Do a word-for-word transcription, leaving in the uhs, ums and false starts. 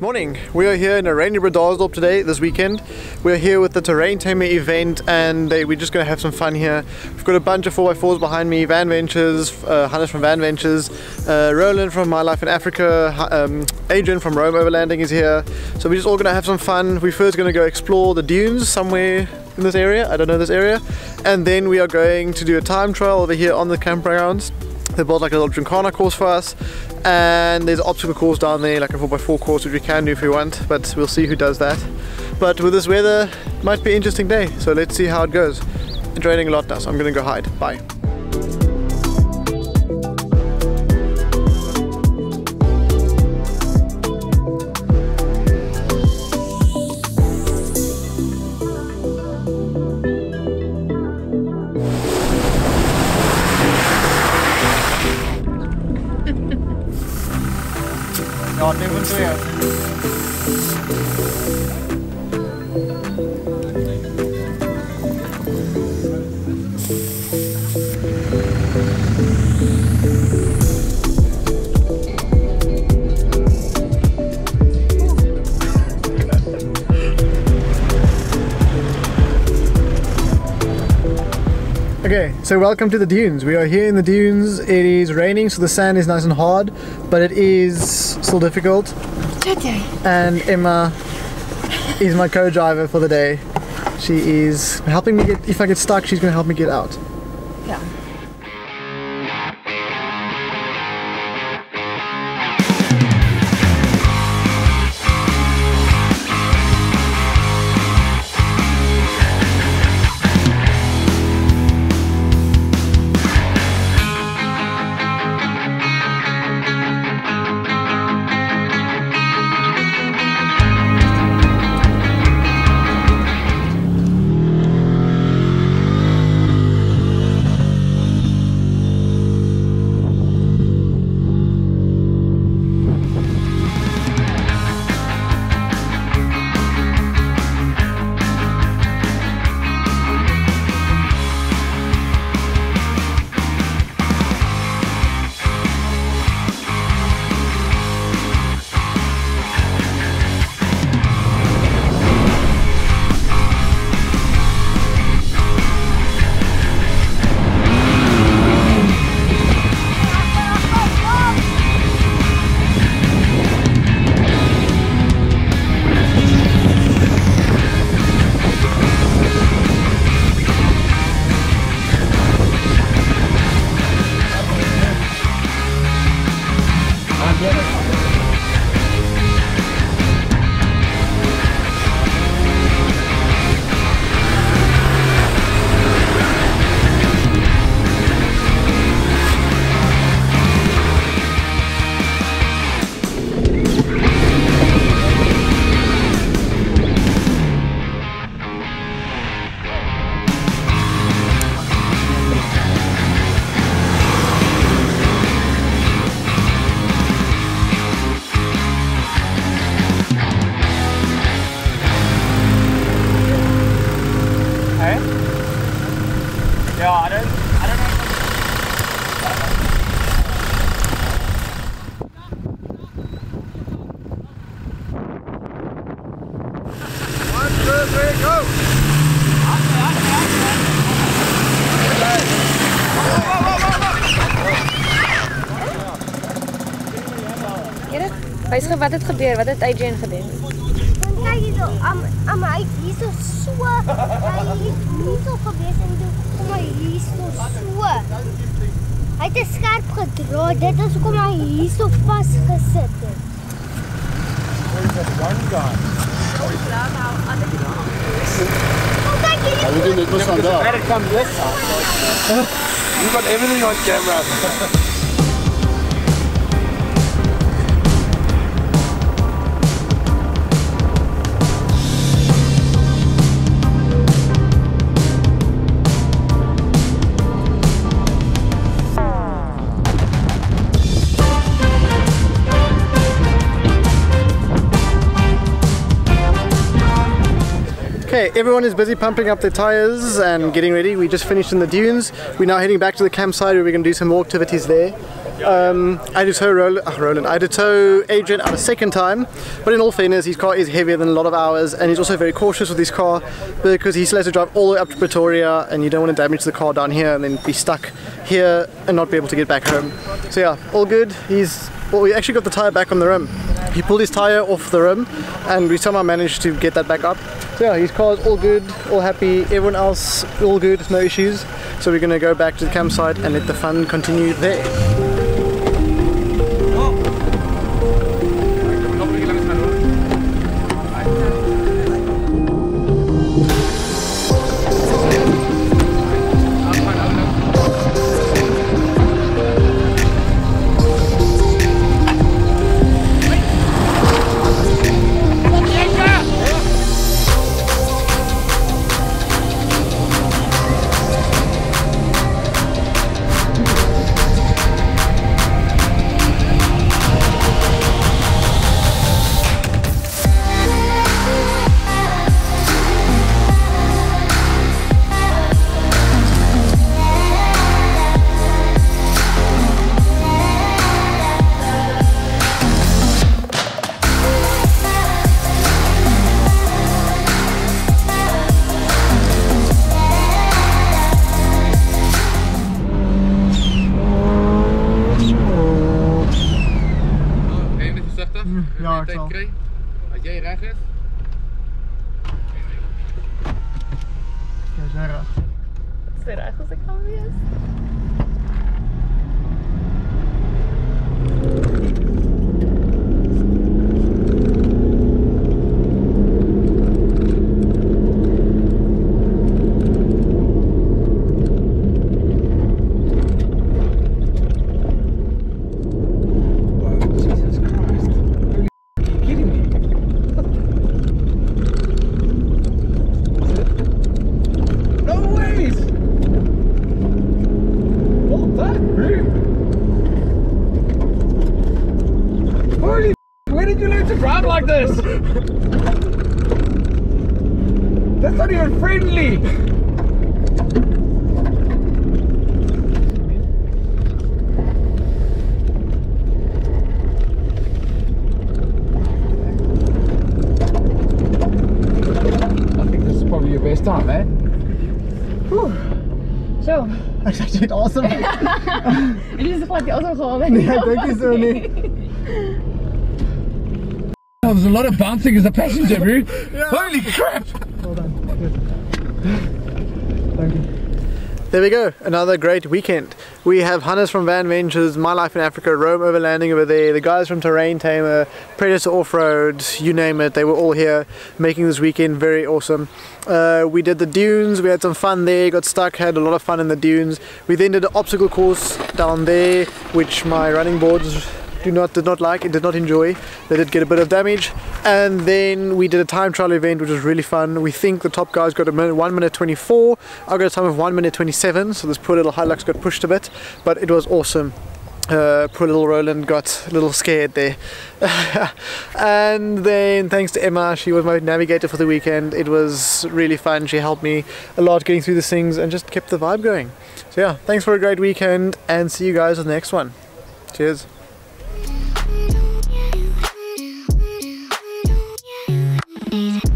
Morning, we are here in a rainy Bredasdorp today, this weekend. We're here with the Terrain Tamer event and they, we're just going to have some fun here. We've got a bunch of four by fours behind me, Van Ventures, uh, Hannes from Van Ventures, uh, Roland from My Life in Africa, um, Adrian from Roam Overlanding is here. So we're just all going to have some fun. We're first going to go explore the dunes somewhere in this area, I don't know this area. And then we are going to do a time trial over here on the campgrounds. They built like a little Drinkana course for us, and there's an obstacle course down there, like a four by four course, which we can do if we want, but we'll see who does that. But with this weather, it might be an interesting day, so let's see how it goes. It's raining a lot now, so I'm gonna go hide. Bye. Ja, det var inte Okay, so welcome to the dunes. We are here in the dunes. It is raining, so the sand is nice and hard, but it is still difficult. Okay. And Emma is my co-driver for the day. She is helping me get, if I get stuck, she's going to help me get out. Yeah. Wees gou wat het gebeur, wat het Adrian gedoen? Want kyk hierso, am am hy hierso so, hy het hierso gewees en doen kom hy hierso so. Hy het skerp gedraai, dit is hoekom hy hierso vasgesit het. Hy doen dit mos aan daar. You got everything on camera. Okay, everyone is busy pumping up their tires and getting ready. We just finished in the dunes. We're now heading back to the campsite where we're going to do some more activities there. Um, I did tow Roland, oh, Roland, I did tow Adrian out a second time, but in all fairness, his car is heavier than a lot of ours, and he's also very cautious with his car because he still has to drive all the way up to Pretoria, and you don't want to damage the car down here and then be stuck here and not be able to get back home. So yeah, all good. He's well, we actually got the tire back on the rim. He pulled his tire off the rim, and we somehow managed to get that back up. So yeah, his car's all good, all happy. Everyone else all good, no issues. So we're gonna go back to the campsite and let the fun continue there. Time, eh? Whew. So. That's actually awesome. It is like the other one. Yeah, thank you, Sony. There's a lot of bouncing as a passenger, dude. Yeah. Holy crap! Hold on. Thank you. There we go, another great weekend. We have Hannes from Van Ventures, My Life in Africa, Roam Overlanding over there, the guys from Terrain Tamer, Predator Off-Roads, you name it, they were all here making this weekend very awesome. Uh, we did the dunes, we had some fun there, got stuck, had a lot of fun in the dunes. We then did an obstacle course down there, which my running boards do not did not like, it did not enjoy. They did get a bit of damage, and then we did a time trial event, which was really fun. We think the top guys got a minute, one minute twenty-four. I got a time of one minute twenty-seven, so this poor little Hilux got pushed a bit, but it was awesome. Uh, poor little Roland got a little scared there. And then thanks to Emma, she was my navigator for the weekend. It was really fun. She helped me a lot getting through these things and just kept the vibe going. So yeah, thanks for a great weekend, and see you guys on the next one. Cheers. Need